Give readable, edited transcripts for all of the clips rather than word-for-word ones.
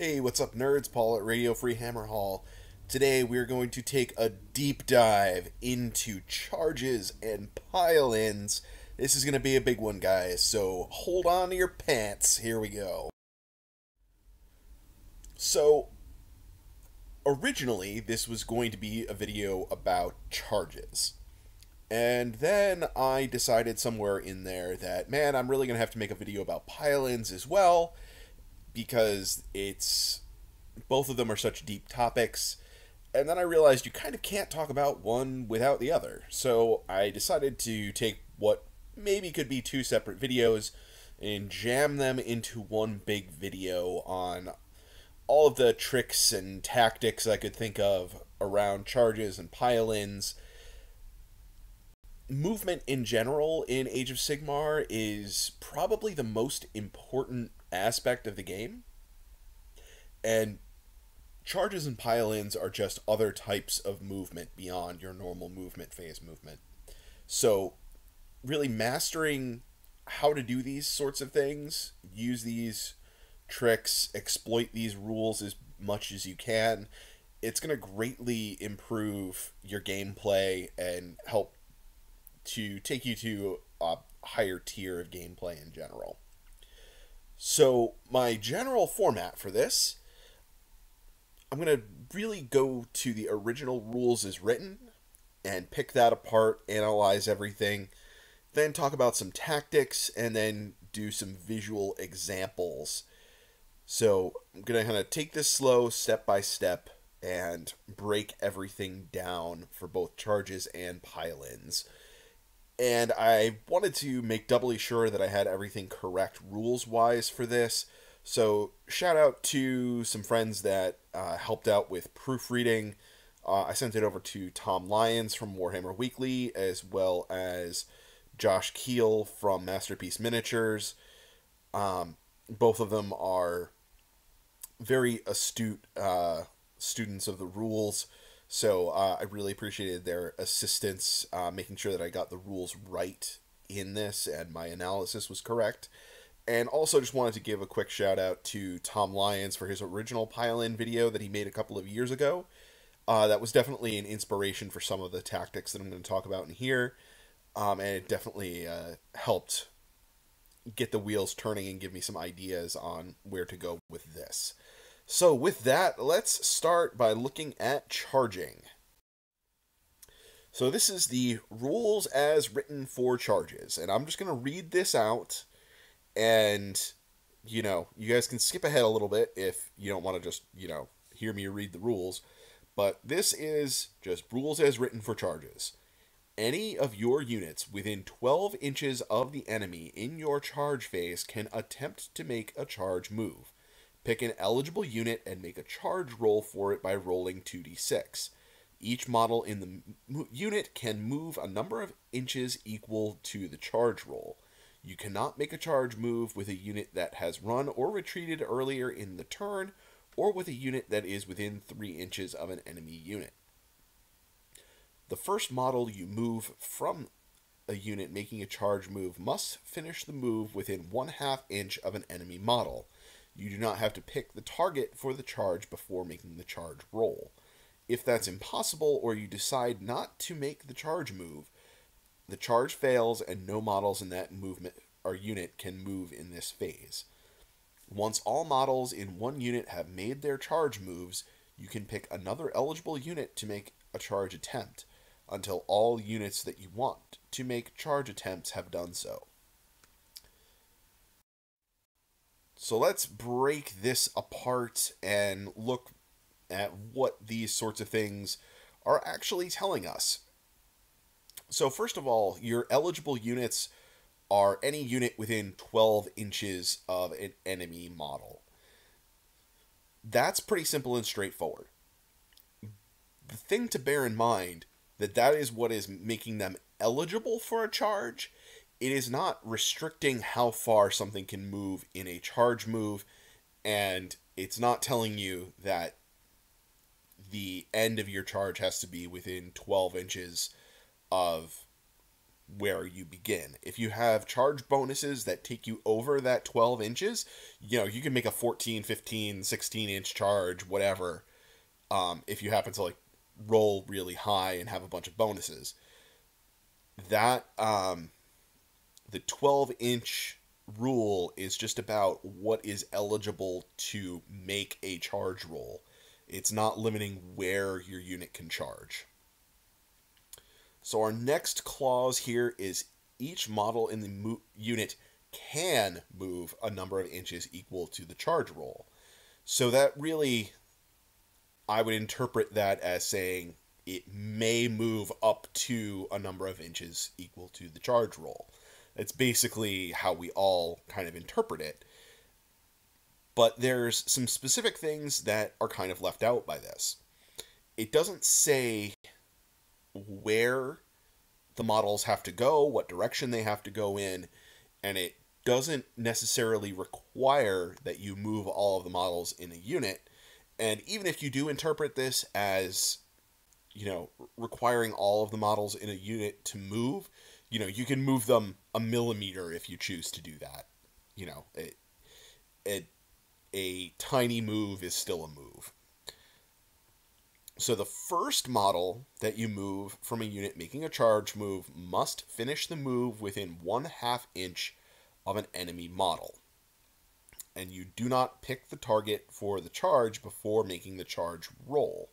Hey, what's up nerds? Paul at Radio Free Hammerhal. Today we are going to take a deep dive into charges and pile-ins. This is going to be a big one, guys, so hold on to your pants. Here we go. So, originally this was going to be a video about charges. And then I decided somewhere in there that, man, I'm really going to have to make a video about pile-ins as well, because it's both of them are such deep topics. And then I realized you kind of can't talk about one without the other, so I decided to take what maybe could be two separate videos and jam them into one big video on all of the tricks and tactics I could think of around charges and pile-ins. Movement in general in Age of Sigmar is probably the most important aspect of the game, and charges and pile-ins are just other types of movement beyond your normal movement, phase movement. So really mastering how to do these sorts of things, use these tricks, exploit these rules as much as you can, it's going to greatly improve your gameplay and help to take you to a higher tier of gameplay in general. So my general format for this, I'm going to really go to the original rules as written and pick that apart, analyze everything, then talk about some tactics, and then do some visual examples. So I'm going to kind of take this slow, step by step, and break everything down for both charges and pile-ins. And I wanted to make doubly sure that I had everything correct rules-wise for this. So shout out to some friends that helped out with proofreading. I sent it over to Tom Lyons from Warhammer Weekly, as well as Josh Keel from Masterpiece Miniatures. Both of them are very astute students of the rules. So I really appreciated their assistance, making sure that I got the rules right in this and my analysis was correct. And also just wanted to give a quick shout out to Tom Lyons for his original pile-in video that he made a couple of years ago. That was definitely an inspiration for some of the tactics that I'm going to talk about in here. And it definitely helped get the wheels turning and give me some ideas on where to go with this. So with that, let's start by looking at charging. So this is the rules as written for charges, and I'm just going to read this out, and, you know, you guys can skip ahead a little bit if you don't want to just, you know, hear me read the rules, but this is just rules as written for charges. Any of your units within 12 inches of the enemy in your charge phase can attempt to make a charge move. Pick an eligible unit and make a charge roll for it by rolling 2d6. Each model in the unit can move a number of inches equal to the charge roll. You cannot make a charge move with a unit that has run or retreated earlier in the turn, or with a unit that is within 3 inches of an enemy unit. The first model you move from a unit making a charge move must finish the move within 1/2 inch of an enemy model. You do not have to pick the target for the charge before making the charge roll. If that's impossible or you decide not to make the charge move, the charge fails and no models in that movement or unit can move in this phase. Once all models in one unit have made their charge moves, you can pick another eligible unit to make a charge attempt until all units that you want to make charge attempts have done so. So let's break this apart and look at what these sorts of things are actually telling us. So first of all, your eligible units are any unit within 12 inches of an enemy model. That's pretty simple and straightforward. The thing to bear in mind that is what is making them eligible for a charge. It is not restricting how far something can move in a charge move, and it's not telling you that the end of your charge has to be within 12 inches of where you begin. If you have charge bonuses that take you over that 12 inches, you know, you can make a 14, 15, 16 inch charge, whatever. If you happen to like roll really high and have a bunch of bonuses, that, the 12 inch rule is just about what is eligible to make a charge roll. It's not limiting where your unit can charge. So our next clause here is each model in the unit can move a number of inches equal to the charge roll. So that really, I would interpret that as saying it may move up to a number of inches equal to the charge roll. That's basically how we all kind of interpret it. But there's some specific things that are kind of left out by this. It doesn't say where the models have to go, what direction they have to go in, and it doesn't necessarily require that you move all of the models in a unit. And even if you do interpret this as, you know, requiring all of the models in a unit to move, you know, you can move them a millimeter if you choose to do that. You know, a tiny move is still a move. So the first model that you move from a unit making a charge move must finish the move within 1/2 inch of an enemy model. And you do not pick the target for the charge before making the charge roll.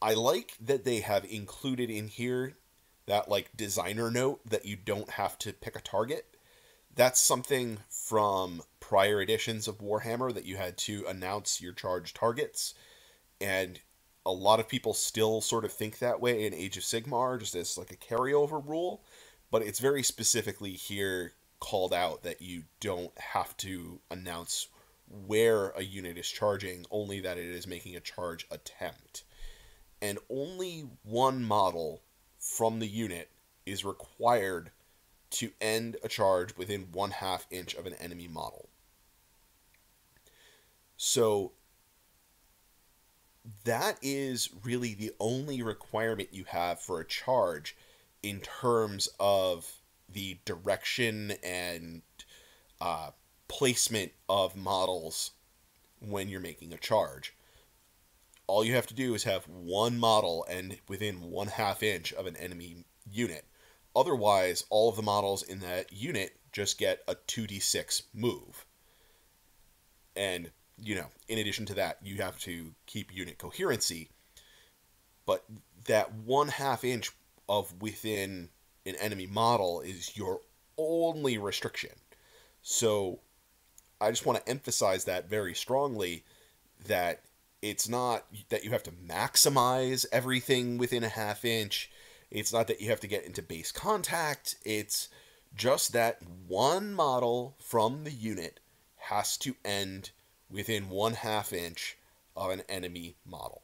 I like that they have included in here that like designer note that you don't have to pick a target. That's something from prior editions of Warhammer that you had to announce your charge targets. And a lot of people still sort of think that way in Age of Sigmar, just as like a carryover rule. But it's very specifically here called out that you don't have to announce where a unit is charging, only that it is making a charge attempt. And only one model from the unit is required to end a charge within 1/2 inch of an enemy model. So that is really the only requirement you have for a charge in terms of the direction and placement of models when you're making a charge. All you have to do is have one model end within 1/2 inch of an enemy unit. Otherwise, all of the models in that unit just get a 2d6 move. And, you know, in addition to that, you have to keep unit coherency. But that 1/2 inch of within an enemy model is your only restriction. So I just want to emphasize that very strongly, that it's not that you have to maximize everything within 1/2 inch. It's not that you have to get into base contact. It's just that one model from the unit has to end within 1/2 inch of an enemy model.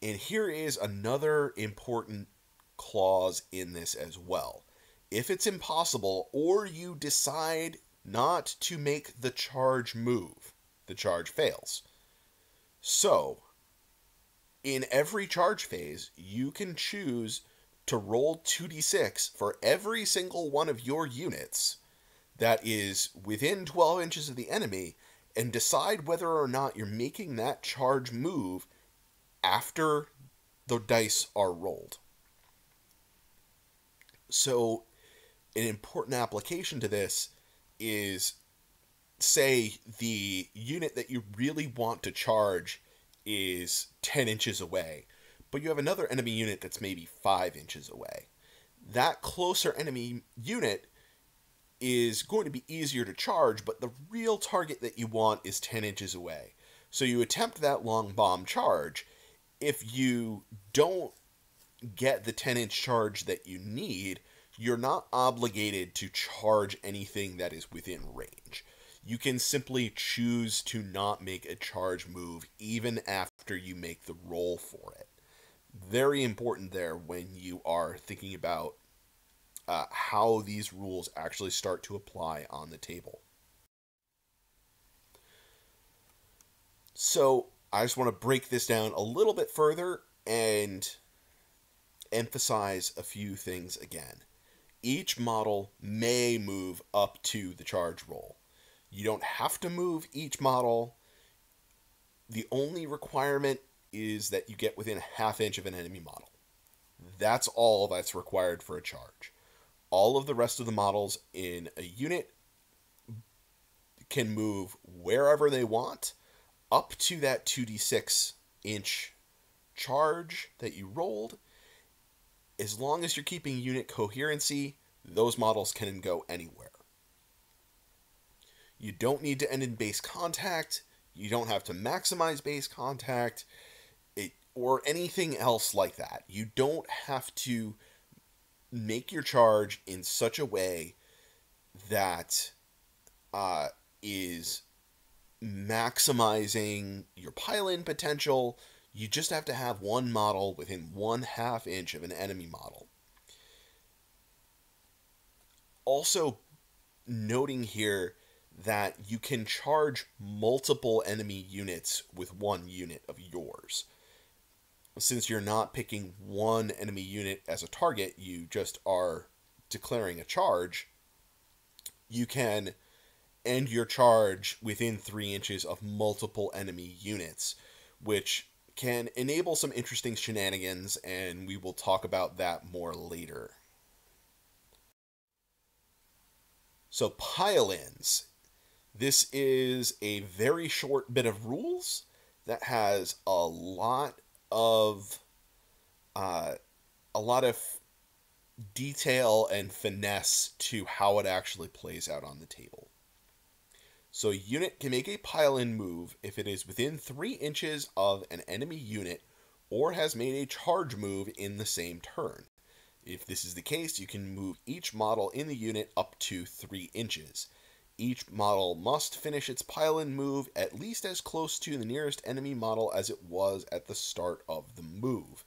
And here is another important clause in this as well. If it's impossible or you decide not to make the charge move, the charge fails. So in every charge phase, you can choose to roll 2d6 for every single one of your units that is within 12 inches of the enemy and decide whether or not you're making that charge move after the dice are rolled. So an important application to this is, say the unit that you really want to charge is 10 inches away, but you have another enemy unit that's maybe 5 inches away. That closer enemy unit is going to be easier to charge, but the real target that you want is 10 inches away. So you attempt that long bomb charge. If you don't get the 10 inch charge that you need, you're not obligated to charge anything that is within range. You can simply choose to not make a charge move even after you make the roll for it. Very important there when you are thinking about how these rules actually start to apply on the table. So I just want to break this down a little bit further and emphasize a few things again. Each model may move up to the charge roll. You don't have to move each model. The only requirement is that you get within a ½ inch of an enemy model. That's all that's required for a charge. All of the rest of the models in a unit can move wherever they want up to that 2d6 inch charge that you rolled. As long as you're keeping unit coherency, those models can go anywhere. You don't need to end in base contact. You don't have to maximize base contact or anything else like that. You don't have to make your charge in such a way that is maximizing your pile-in potential. You just have to have one model within 1/2 inch of an enemy model. Also noting here that you can charge multiple enemy units with one unit of yours. Since you're not picking one enemy unit as a target, you just are declaring a charge, you can end your charge within 3 inches of multiple enemy units, which can enable some interesting shenanigans, and we will talk about that more later. So pile-ins. This is a very short bit of rules that has a lot of detail and finesse to how it actually plays out on the table. So a unit can make a pile-in move if it is within 3 inches of an enemy unit or has made a charge move in the same turn. If this is the case, you can move each model in the unit up to 3 inches. Each model must finish its pile-in move at least as close to the nearest enemy model as it was at the start of the move.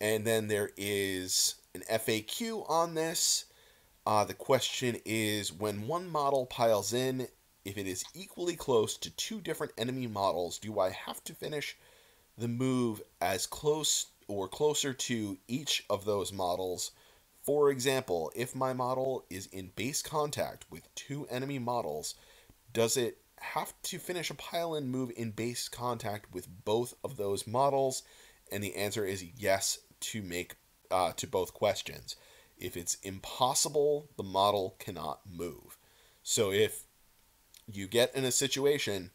And then there is an FAQ on this. The question is, when one model piles in, if it is equally close to two different enemy models, do I have to finish the move as close or closer to each of those models? For example, if my model is in base contact with two enemy models, does it have to finish a pile-in move in base contact with both of those models? And the answer is yes to both questions. If it's impossible, the model cannot move. So if you get in a situation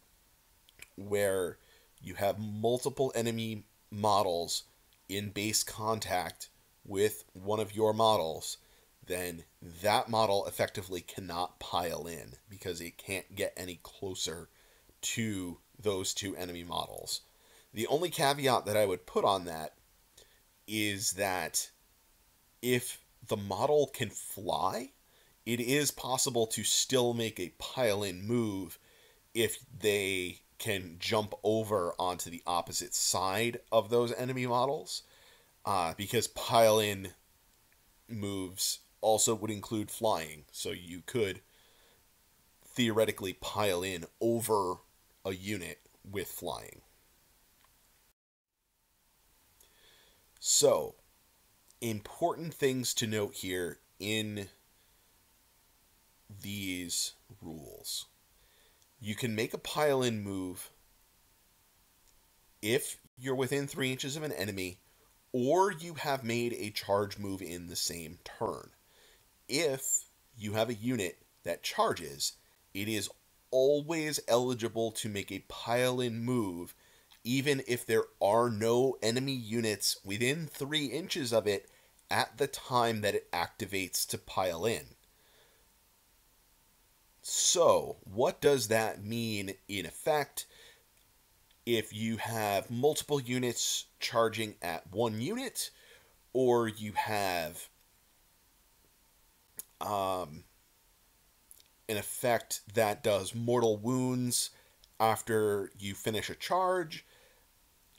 where you have multiple enemy models in base contact with one of your models, then that model effectively cannot pile in because it can't get any closer to those two enemy models. The only caveat that I would put on that is that if the model can fly, it is possible to still make a pile-in move if they can jump over onto the opposite side of those enemy models, because pile-in moves also would include flying. So you could theoretically pile in over a unit with flying. So, important things to note here in these rules. You can make a pile-in move if you're within 3 inches of an enemy or you have made a charge move in the same turn. If you have a unit that charges, it is always eligible to make a pile-in move even if there are no enemy units within 3 inches of it at the time that it activates to pile in. So, what does that mean in effect? If you have multiple units charging at one unit, or you have an effect that does mortal wounds after you finish a charge,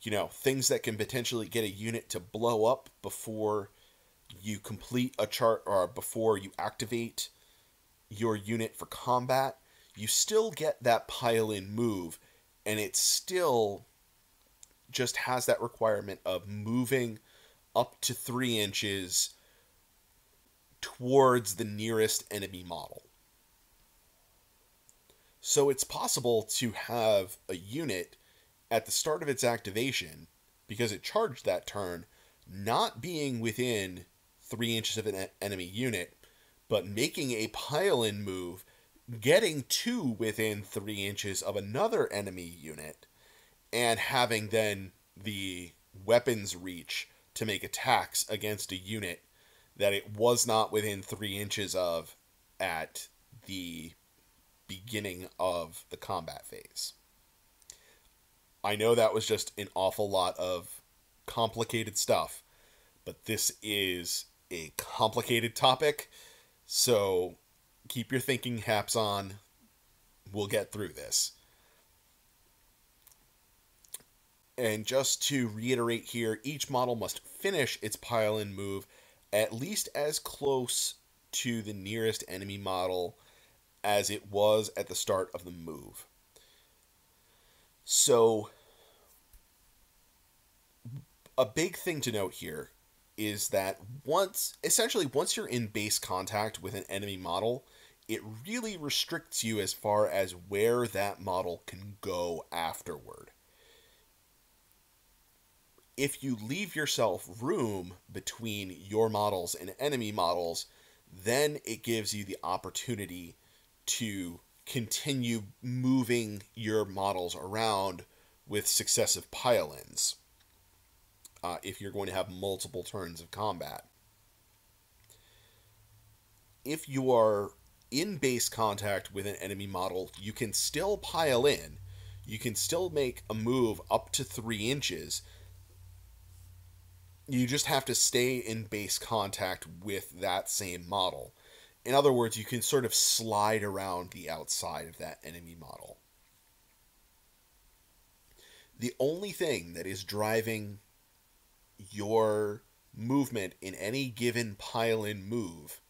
you know, things that can potentially get a unit to blow up before you complete a charge or before you activate your unit for combat, you still get that pile-in move, and it still just has that requirement of moving up to 3 inches towards the nearest enemy model. So it's possible to have a unit at the start of its activation, because it charged that turn, not being within 3 inches of an enemy unit, but making a pile-in move, getting to within 3 inches of another enemy unit, and having then the weapons reach to make attacks against a unit that it was not within 3 inches of at the beginning of the combat phase. I know that was just an awful lot of complicated stuff, but this is a complicated topic, so keep your thinking caps on. We'll get through this. And just to reiterate here, each model must finish its pile-in move at least as close to the nearest enemy model as it was at the start of the move. So, a big thing to note here is that essentially once you're in base contact with an enemy model, it really restricts you as far as where that model can go afterward. If you leave yourself room between your models and enemy models, then it gives you the opportunity to continue moving your models around with successive pile-ins, if you're going to have multiple turns of combat. If you are in base contact with an enemy model, you can still pile in. You can still make a move up to 3 inches. You just have to stay in base contact with that same model. In other words, you can sort of slide around the outside of that enemy model. The only thing that is driving your movement in any given pile-in move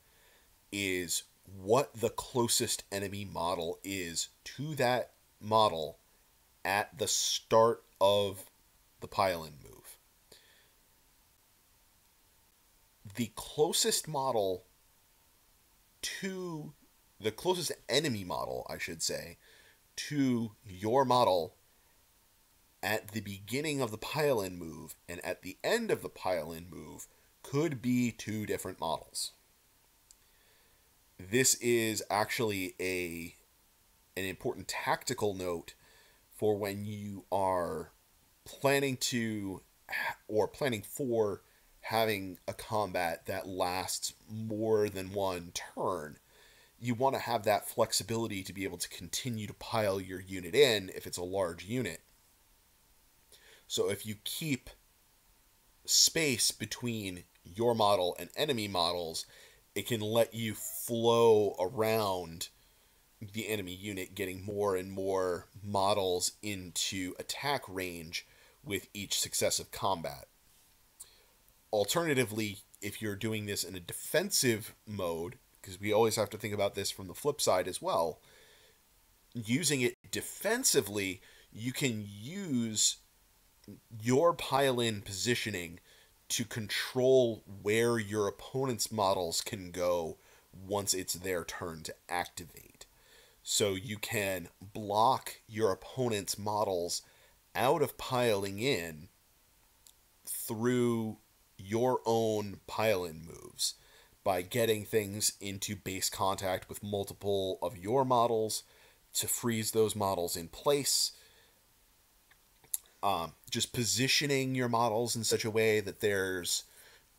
is what the closest enemy model is to that model at the start of the pile-in move. The closest model to the closest enemy model, I should say, to your model at the beginning of the pile-in move and at the end of the pile-in move could be two different models. This is actually an important tactical note for when you are planning to or planning for having a combat that lasts more than one turn. You want to have that flexibility to be able to continue to pile your unit in if it's a large unit. So if you keep space between your model and enemy models, it can let you flow around the enemy unit, getting more and more models into attack range with each successive combat. Alternatively, if you're doing this in a defensive mode, because we always have to think about this from the flip side as well, using it defensively, you can use your pile-in positioning to control where your opponent's models can go once it's their turn to activate. So you can block your opponent's models out of piling in through your own pile-in moves by getting things into base contact with multiple of your models to freeze those models in place. Just positioning your models in such a way that there's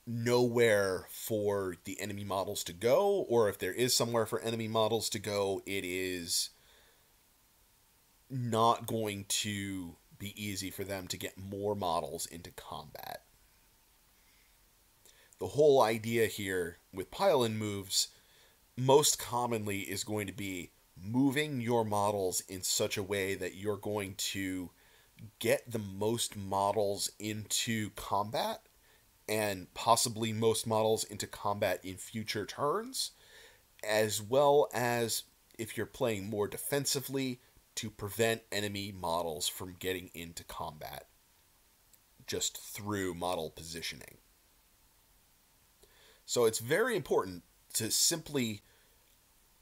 nowhere for the enemy models to go, or if there is somewhere for enemy models to go, it is not going to be easy for them to get more models into combat. The whole idea here with pile-in moves most commonly is going to be moving your models in such a way that you're going to get the most models into combat and possibly most models into combat in future turns, as well as, if you're playing more defensively, to prevent enemy models from getting into combat just through model positioning. So it's very important to simply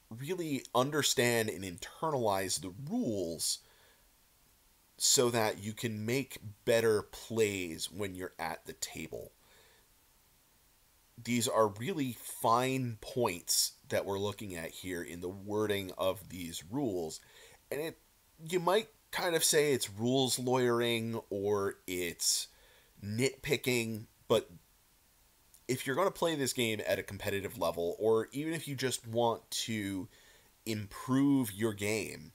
really understand and internalize the rules so that you can make better plays when you're at the table. These are really fine points that we're looking at here in the wording of these rules. And you might kind of say it's rules lawyering or it's nitpicking, but if you're going to play this game at a competitive level, or even if you just want to improve your game,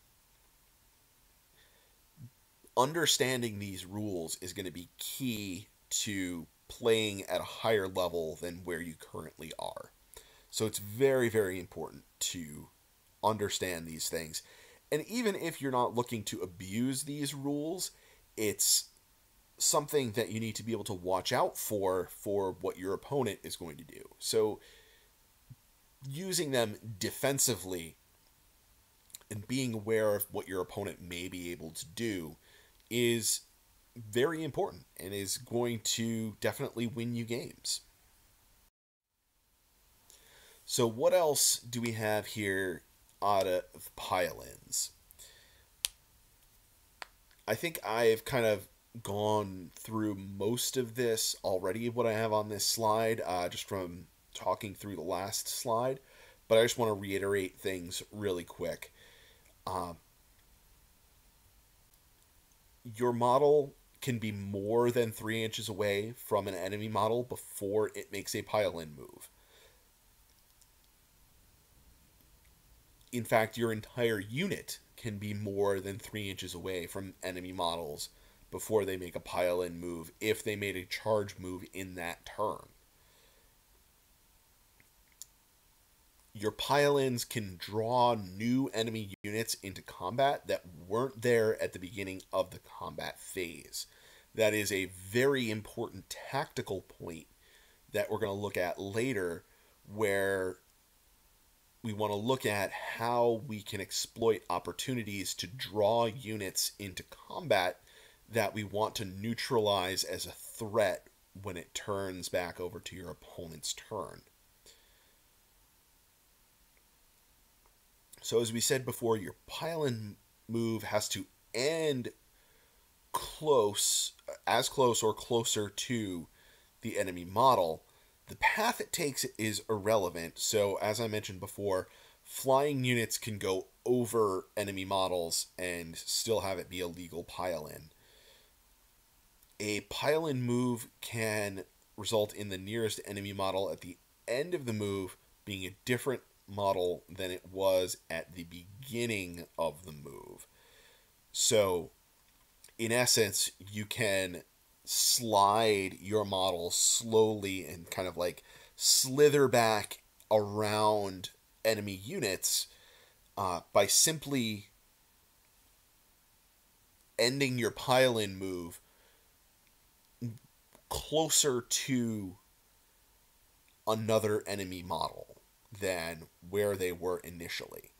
understanding these rules is going to be key to playing at a higher level than where you currently are. So it's very, very important to understand these things. And even if you're not looking to abuse these rules, it's something that you need to be able to watch out for what your opponent is going to do. So using them defensively and being aware of what your opponent may be able to do is very important and is going to definitely win you games. So what else do we have here out of pile-ins? I think I've kind of gone through most of this already, what I have on this slide, just from talking through the last slide, but I just want to reiterate things really quick. Your model can be more than 3 inches away from an enemy model before it makes a pile-in move. In fact, your entire unit can be more than 3 inches away from enemy models before they make a pile-in move, if they made a charge move in that turn. Your pile-ins can draw new enemy units into combat that weren't there at the beginning of the combat phase. That is a very important tactical point that we're going to look at later, where we want to look at how we can exploit opportunities to draw units into combat that we want to neutralize as a threat when it turns back over to your opponent's turn. So as we said before, your pile-in move has to end as close or closer to the enemy model. The path it takes is irrelevant. So as I mentioned before, flying units can go over enemy models and still have it be a legal pile-in. A pile-in move can result in the nearest enemy model at the end of the move being a different model than it was at the beginning of the move. So, in essence, you can slide your model slowly and kind of like slither back around enemy units by simply ending your pile-in move closer to another enemy model than where they were initially,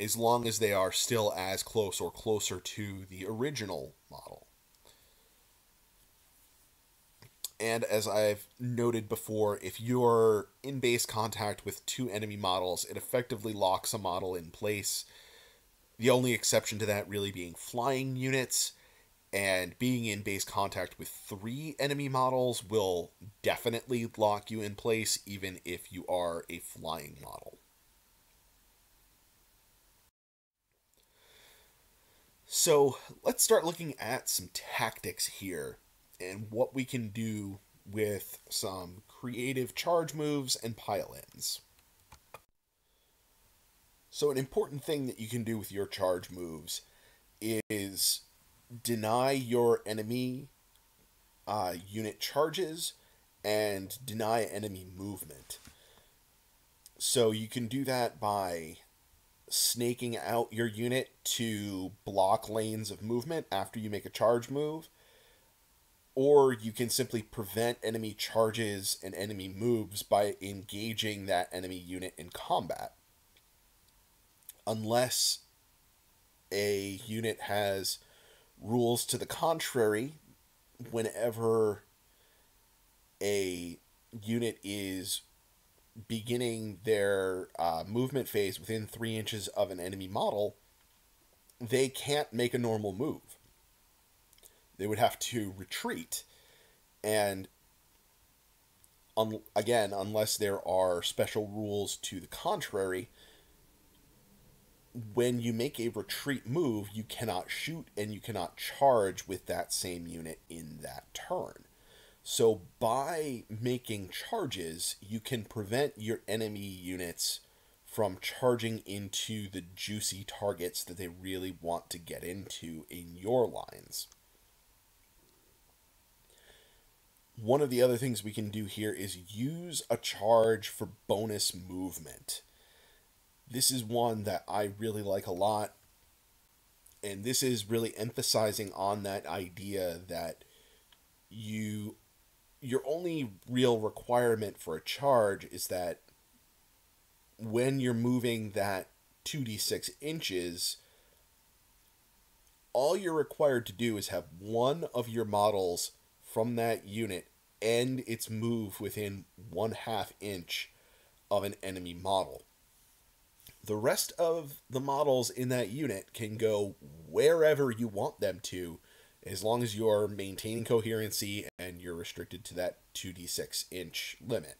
as long as they are still as close or closer to the original model. And as I've noted before, if you're in base contact with two enemy models, it effectively locks a model in place. The only exception to that really being flying units. And being in base contact with three enemy models will definitely lock you in place, even if you are a flying model. So let's start looking at some tactics here and what we can do with some creative charge moves and pile-ins. So an important thing that you can do with your charge moves is deny your enemy unit charges and deny enemy movement. So you can do that by snaking out your unit to block lanes of movement after you make a charge move, or you can simply prevent enemy charges and enemy moves by engaging that enemy unit in combat. Unless a unit has rules to the contrary, whenever a unit is beginning their movement phase within 3 inches of an enemy model, they can't make a normal move. They would have to retreat, and again, unless there are special rules to the contrary, when you make a retreat move, you cannot shoot and you cannot charge with that same unit in that turn. So by making charges, you can prevent your enemy units from charging into the juicy targets that they really want to get into in your lines. One of the other things we can do here is use a charge for bonus movement. This is one that I really like a lot, and this is really emphasizing on that idea that your only real requirement for a charge is that when you're moving that 2d6 inches, all you're required to do is have one of your models from that unit end its move within 1/2 inch of an enemy model. The rest of the models in that unit can go wherever you want them to, as long as you're maintaining coherency and you're restricted to that 2d6 inch limit.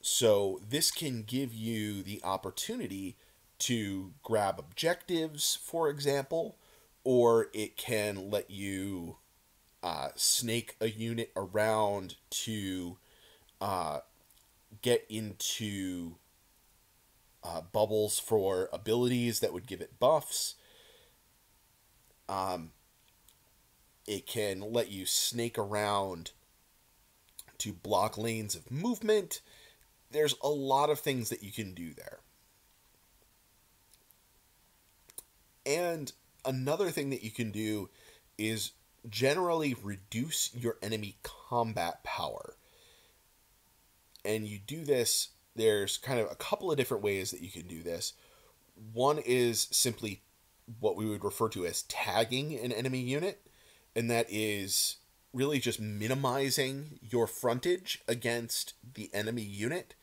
So this can give you the opportunity to grab objectives, for example, or it can let you snake a unit around to get into bubbles for abilities that would give it buffs. It can let you snake around to block lanes of movement. There's a lot of things that you can do there. And another thing that you can do is generally reduce your enemy combat power. And you do this, there's kind of a couple of different ways that you can do this. One is simply what we would refer to as tagging an enemy unit, and that is really just minimizing your frontage against the enemy unit,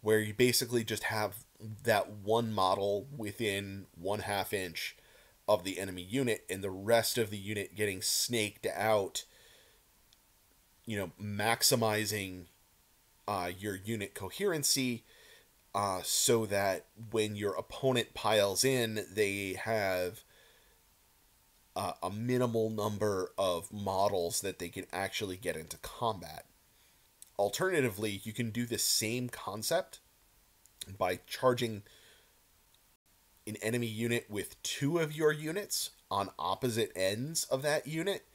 where you basically just have that one model within 1/2 inch of the enemy unit and the rest of the unit getting snaked out, you know, maximizing your unit coherency, so that when your opponent piles in, they have a minimal number of models that they can actually get into combat. Alternatively, you can do the same concept by charging an enemy unit with two of your units on opposite ends of that unit,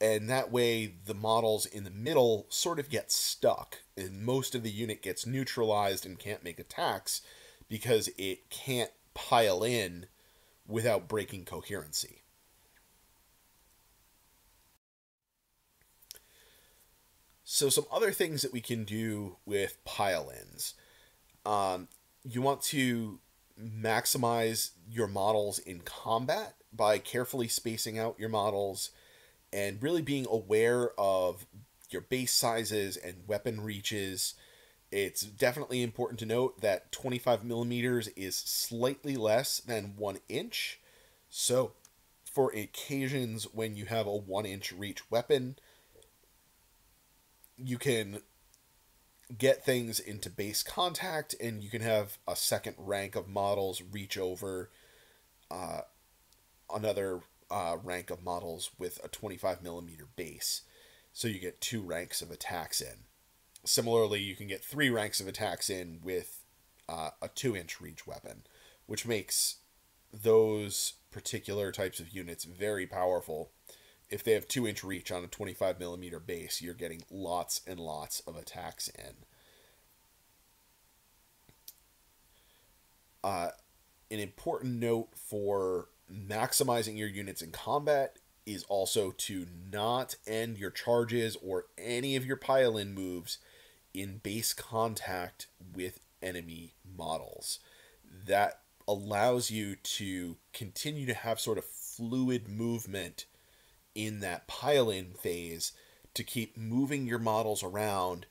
and that way the models in the middle sort of get stuck, and most of the unit gets neutralized and can't make attacks because it can't pile in without breaking coherency. So some other things that we can do with pile-ins. You want to maximize your models in combat by carefully spacing out your models and really being aware of your base sizes and weapon reaches. It's definitely important to note that 25 millimeters is slightly less than 1 inch. So for occasions when you have a 1 inch reach weapon, you can get things into base contact and you can have a second rank of models reach over another rank of models with a 25 millimeter base. So you get 2 ranks of attacks in. Similarly, you can get 3 ranks of attacks in with a 2 inch reach weapon, which makes those particular types of units very powerful. If they have 2 inch reach on a 25 millimeter base, you're getting lots and lots of attacks in. An important note for maximizing your units in combat is also to not end your charges or any of your pile-in moves in base contact with enemy models. That allows you to continue to have sort of fluid movement in that pile-in phase to keep moving your models around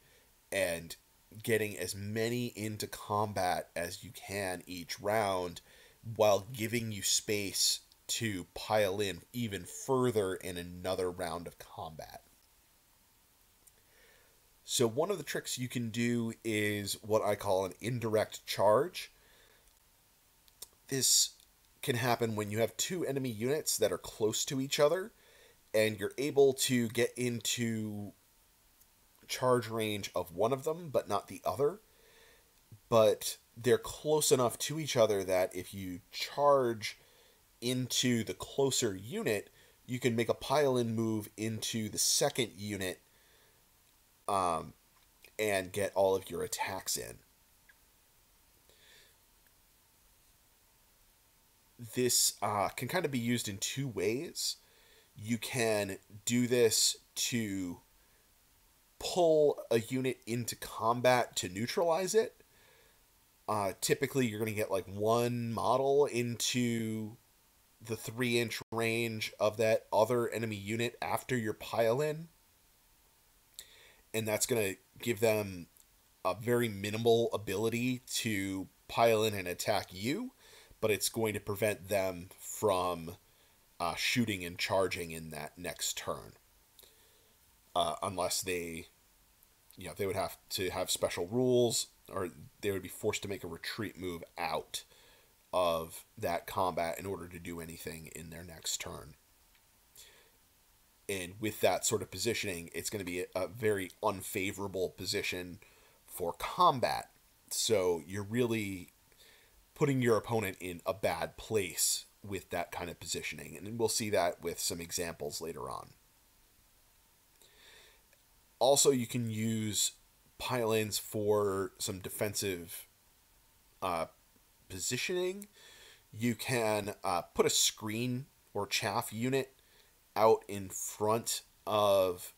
and getting as many into combat as you can each round, while giving you space to pile in even further in another round of combat. So one of the tricks you can do is what I call an indirect charge. This can happen when you have two enemy units that are close to each other, and you're able to get into charge range of one of them, but not the other. But they're close enough to each other that if you charge into the closer unit, you can make a pile-in move into the second unit and get all of your attacks in. This can kind of be used in two ways. You can do this to pull a unit into combat to neutralize it. Typically, you're going to get like one model into the 3-inch range of that other enemy unit after your pile-in. And that's going to give them a very minimal ability to pile in and attack you, but it's going to prevent them from shooting and charging in that next turn. Unless they, you know, they would have to have special rules, or they would be forced to make a retreat move out of that combat in order to do anything in their next turn. And with that sort of positioning, it's going to be a very unfavorable position for combat. So you're really putting your opponent in a bad place with that kind of positioning. And we'll see that with some examples later on. Also, you can use pile-ins for some defensive positioning. You can put a screen or chaff unit out in front of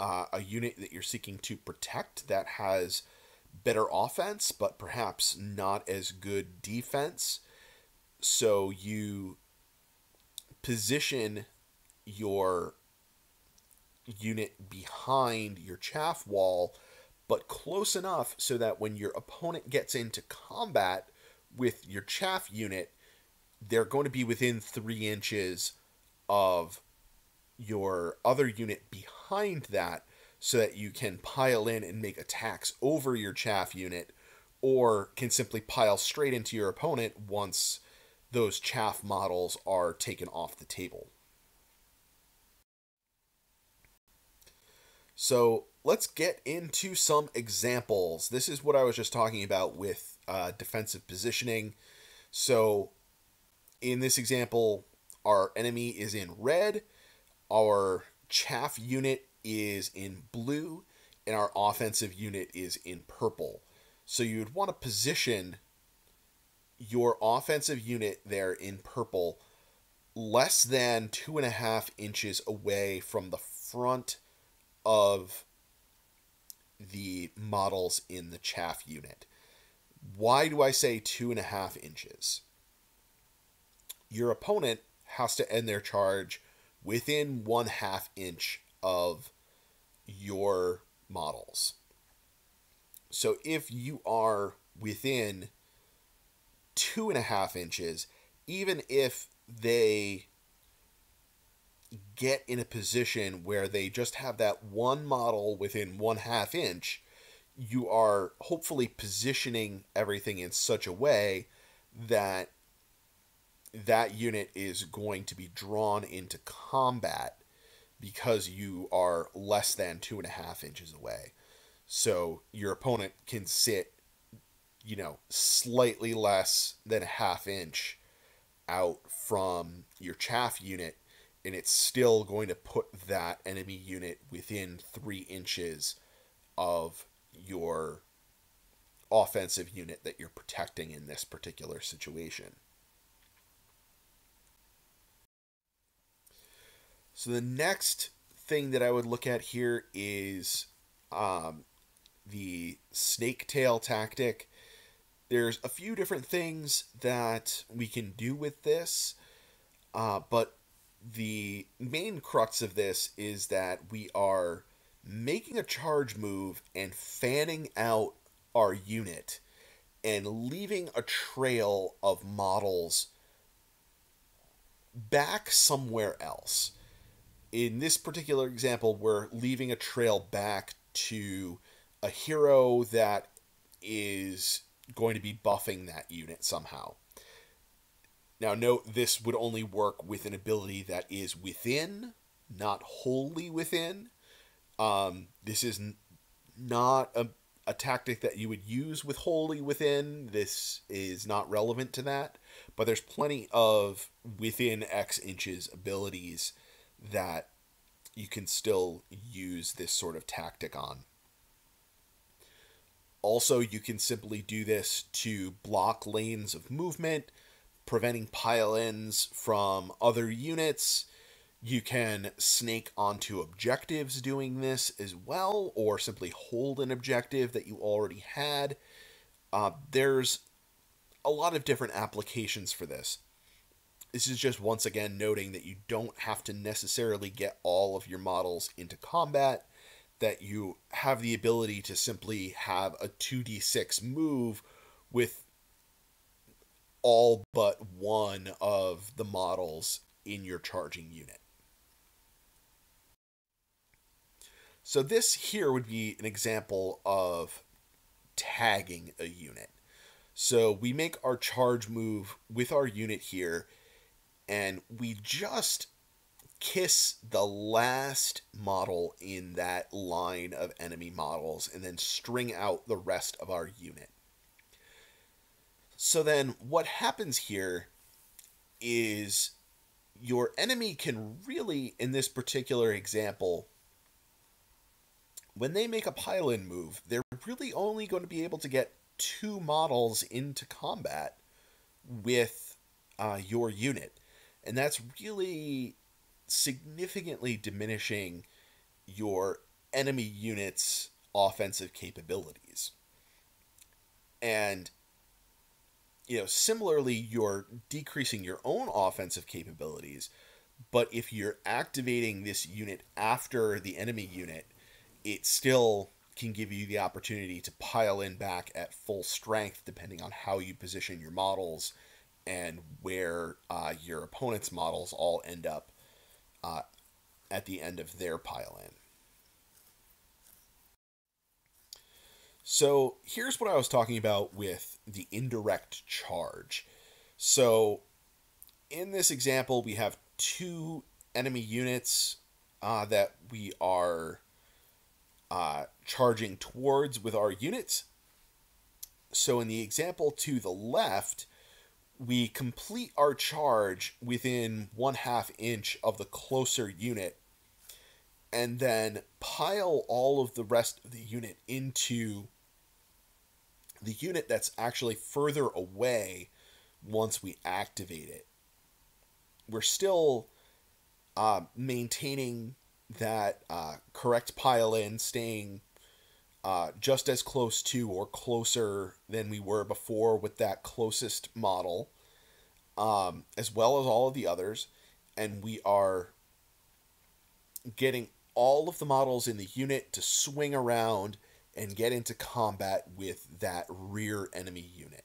a unit that you're seeking to protect that has better offense, but perhaps not as good defense. So you position your unit behind your chaff wall, but close enough so that when your opponent gets into combat with your chaff unit, they're going to be within 3 inches of your other unit behind that, so that you can pile in and make attacks over your chaff unit, or can simply pile straight into your opponent once those chaff models are taken off the table. So let's get into some examples. This is what I was just talking about with defensive positioning. So in this example, our enemy is in red, our chaff unit is in blue, and our offensive unit is in purple. So you would want to position your offensive unit there in purple less than 2.5 inches away from the front of the models in the chaff unit. Why do I say 2.5 inches? Your opponent has to end their charge within 1/2 inch of your models. So if you are within 2.5 inches, even if they get in a position where they just have that one model within 1/2 inch, you are hopefully positioning everything in such a way that that unit is going to be drawn into combat because you are less than 2.5 inches away. So your opponent can sit, you know, slightly less than 1/2 inch out from your chaff unit, and it's still going to put that enemy unit within 3 inches of your offensive unit that you're protecting in this particular situation. So the next thing that I would look at here is the snake tail tactic. There's a few different things that we can do with this, but the main crux of this is that we are making a charge move and fanning out our unit and leaving a trail of models back somewhere else. In this particular example, we're leaving a trail back to a hero that is going to be buffing that unit somehow. Now, note this would only work with an ability that is within, not wholly within. This is not a tactic that you would use with wholly within. This is not relevant to that. But there's plenty of within X inches abilities that you can still use this sort of tactic on. Also, you can simply do this to block lanes of movement, preventing pile-ins from other units. You can snake onto objectives doing this as well, or simply hold an objective that you already had. There's a lot of different applications for this. This is just once again noting that you don't have to necessarily get all of your models into combat, that you have the ability to simply have a 2d6 move with all but one of the models in your charging unit. So this here would be an example of tagging a unit. So we make our charge move with our unit here, and we just kiss the last model in that line of enemy models and then string out the rest of our unit. So then what happens here is your enemy can really, in this particular example, when they make a pile-in move, they're really only going to be able to get two models into combat with your unit. And that's really significantly diminishing your enemy unit's offensive capabilities. And, you know, similarly, you're decreasing your own offensive capabilities, but if you're activating this unit after the enemy unit, it still can give you the opportunity to pile in back at full strength, depending on how you position your models and where your opponent's models all end up at the end of their pile-in. So here's what I was talking about with the indirect charge. So in this example, we have two enemy units that we are charging towards with our units. So in the example to the left, we complete our charge within 1/2 inch of the closer unit and then pile all of the rest of the unit into the unit that's actually further away once we activate it. We're still maintaining that correct pile in, staying just as close to or closer than we were before with that closest model, as well as all of the others. And we are getting all of the models in the unit to swing around and get into combat with that rear enemy unit.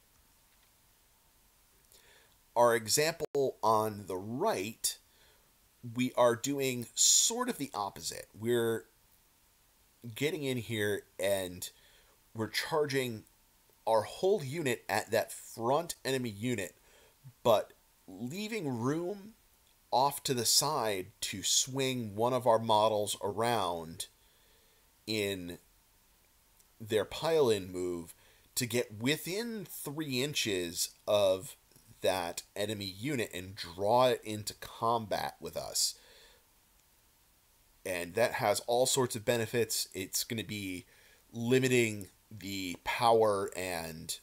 Our example on the right, we are doing sort of the opposite. We're getting in here and we're charging our whole unit at that front enemy unit, but leaving room off to the side to swing one of our models around in their pile-in move to get within 3 inches of that enemy unit and draw it into combat with us. And that has all sorts of benefits. It's going to be limiting the power and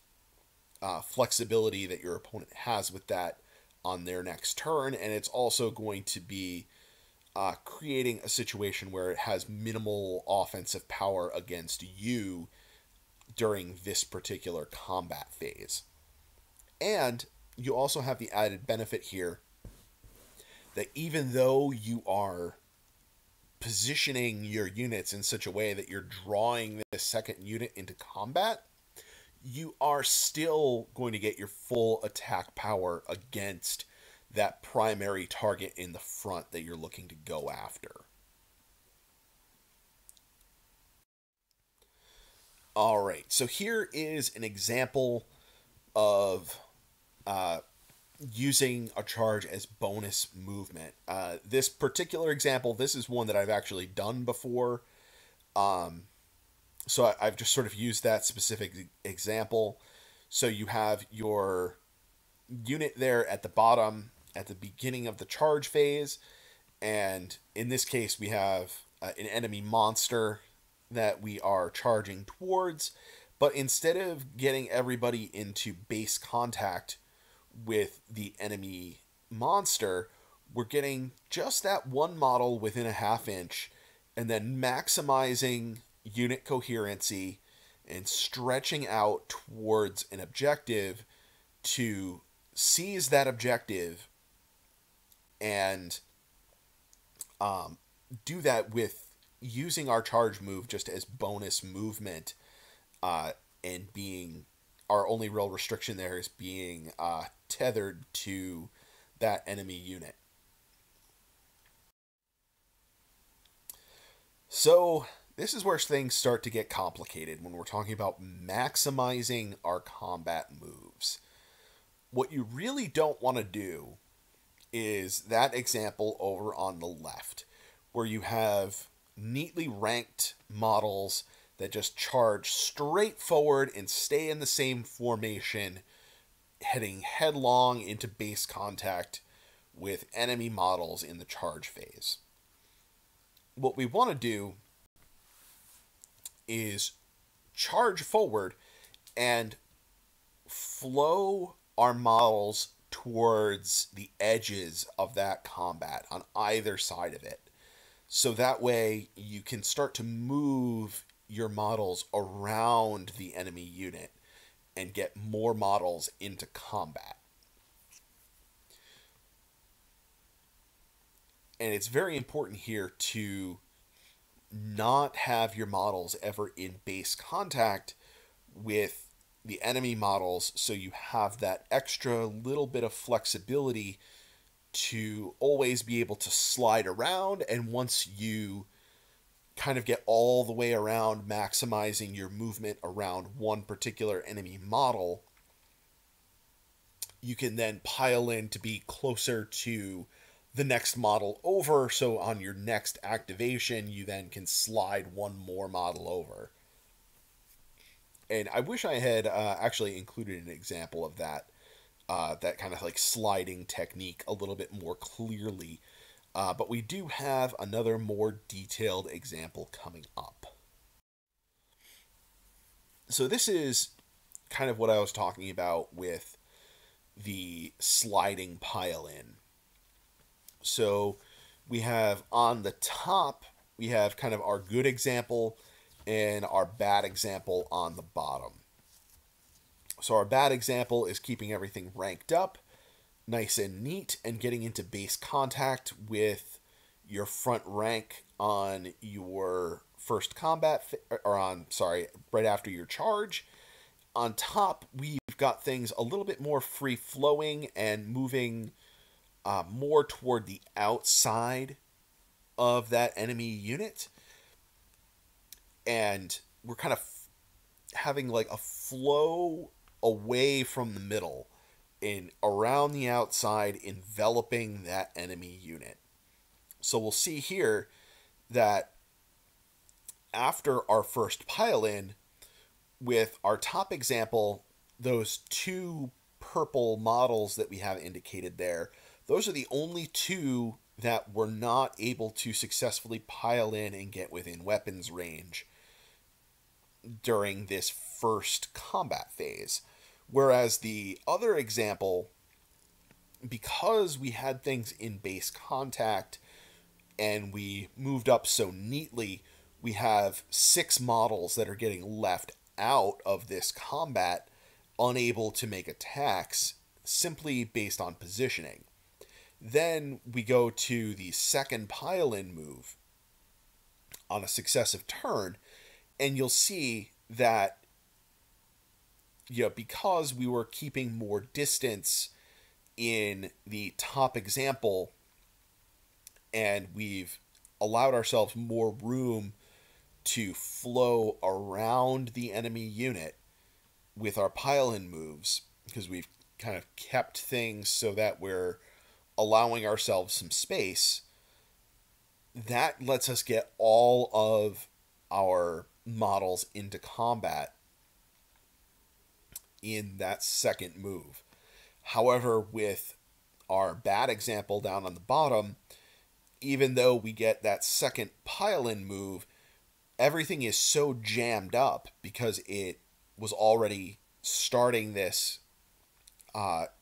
flexibility that your opponent has with that on their next turn. And it's also going to be creating a situation where it has minimal offensive power against you during this particular combat phase. And you also have the added benefit here that even though you are positioning your units in such a way that you're drawing the second unit into combat, you are still going to get your full attack power against that primary target in the front that you're looking to go after. All right, so here is an example of using a charge as bonus movement. This particular example, this is one that I've actually done before. So I've just sort of used that specific example. So you have your unit there at the bottom, at the beginning of the charge phase. And in this case, we have an enemy monster that we are charging towards. But instead of getting everybody into base contact with the enemy monster, we're getting just that one model within a half-inch and then maximizing unit coherency and stretching out towards an objective to seize that objective and do that with using our charge move just as bonus movement, and being our only real restriction there is being tethered to that enemy unit. So this is where things start to get complicated when we're talking about maximizing our combat moves. What you really don't want to do is that example over on the left, where you have neatly ranked models that just charge straight forward and stay in the same formation, heading headlong into base contact with enemy models in the charge phase. What we want to do is charge forward and flow our models towards the edges of that combat on either side of it. So that way you can start to move your models around the enemy unit and get more models into combat. And it's very important here to not have your models ever in base contact with the enemy models, so you have that extra little bit of flexibility to always be able to slide around, and once you kind of get all the way around maximizing your movement around one particular enemy model, you can then pile in to be closer to the next model over, so on your next activation, you then can slide one more model over. And I wish I had actually included an example of that, that kind of like sliding technique a little bit more clearly. But we do have another more detailed example coming up. So this is kind of what I was talking about with the sliding pile in. So we have on the top, we have kind of our good example and our bad example on the bottom. So our bad example is keeping everything ranked up, nice and neat, and getting into base contact with your front rank on your first combat, or on, sorry, right after your charge. On top, we've got things a little bit more free flowing and moving more toward the outside of that enemy unit. And we're kind of having like a flow away from the middle and around the outside, enveloping that enemy unit. So we'll see here that after our first pile in with our top example, those two purple models that we have indicated there, those are the only two that were not able to successfully pile in and get within weapons range during this first combat phase. Whereas the other example, because we had things in base contact and we moved up so neatly, we have 6 models that are getting left out of this combat, unable to make attacks simply based on positioning. Then we go to the second pile-in move, on a successive turn, and you'll see that, you know, because we were keeping more distance in the top example, and we've allowed ourselves more room to flow around the enemy unit with our pile-in moves, because we've kind of kept things so that we're allowing ourselves some space, that lets us get all of our models into combat in that second move. However, with our bad example down on the bottom, even though we get that second pile-in move, everything is so jammed up because it was already starting this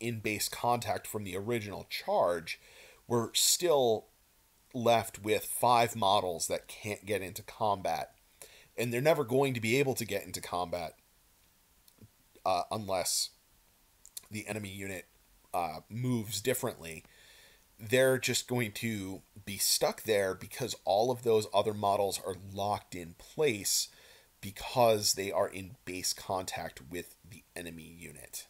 in base contact from the original charge. We're still left with 5 models that can't get into combat, and they're never going to be able to get into combat unless the enemy unit moves differently. They're just going to be stuck there because all of those other models are locked in place because they are in base contact with the enemy unit.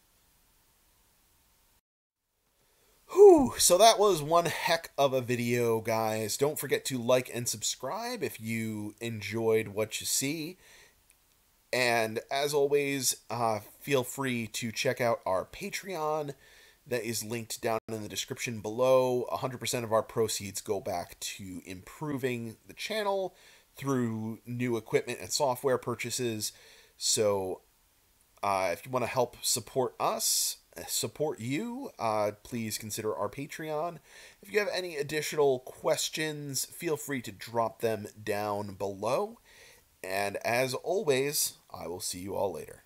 Whew, so that was one heck of a video, guys. Don't forget to like and subscribe if you enjoyed what you see. And as always, feel free to check out our Patreon that is linked down in the description below. 100% of our proceeds go back to improving the channel through new equipment and software purchases. So if you want to help support us, support you, please consider our Patreon. If you have any additional questions, feel free to drop them down below. And as always, I will see you all later.